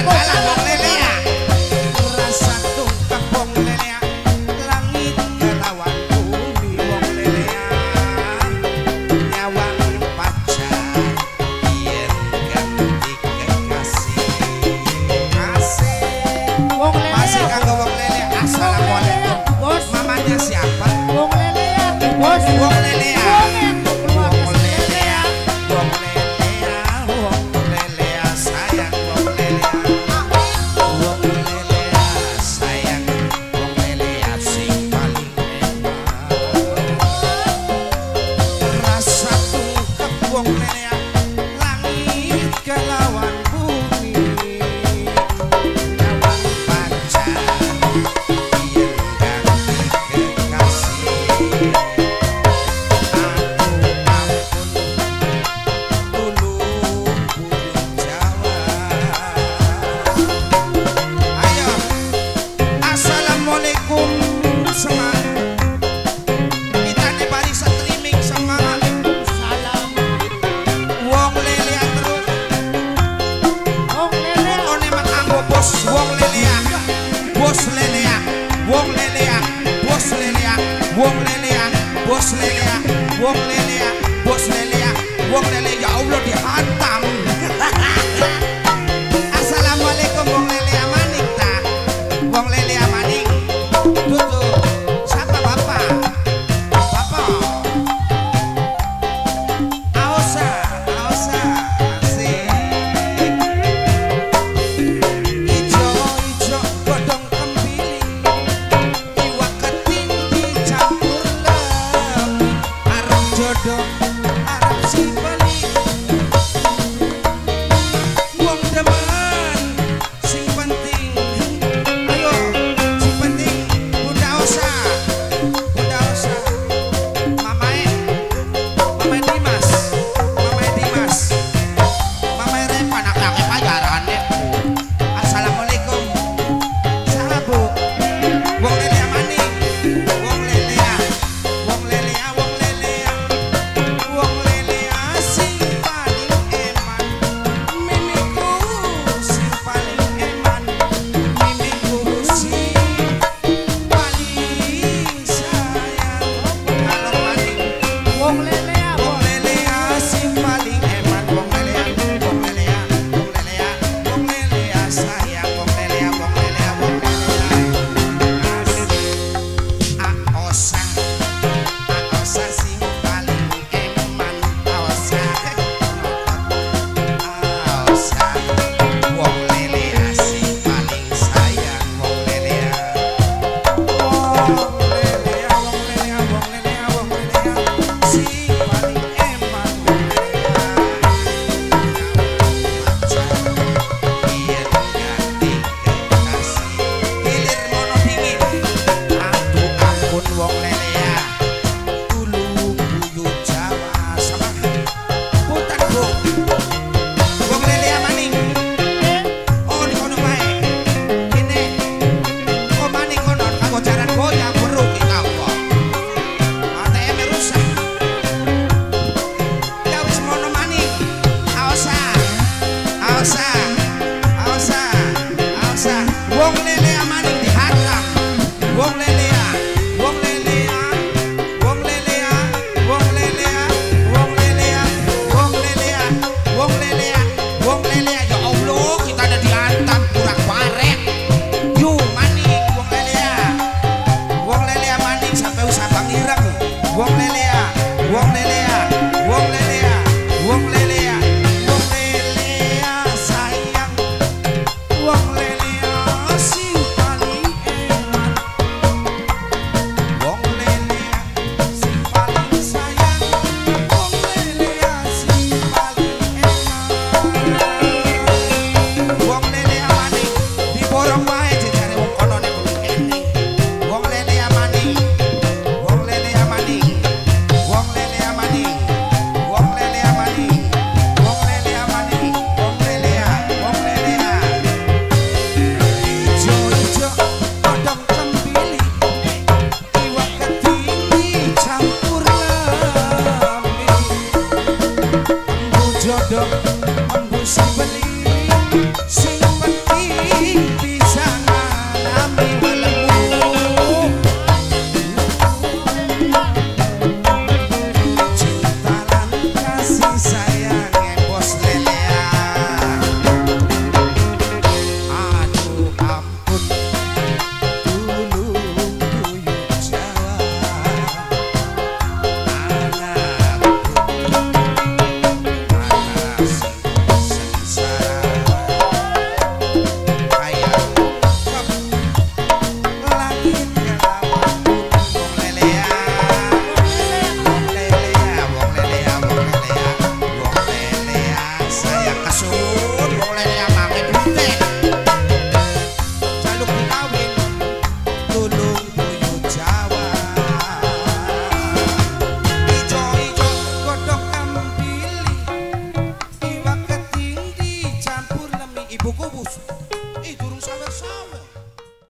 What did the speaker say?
Yo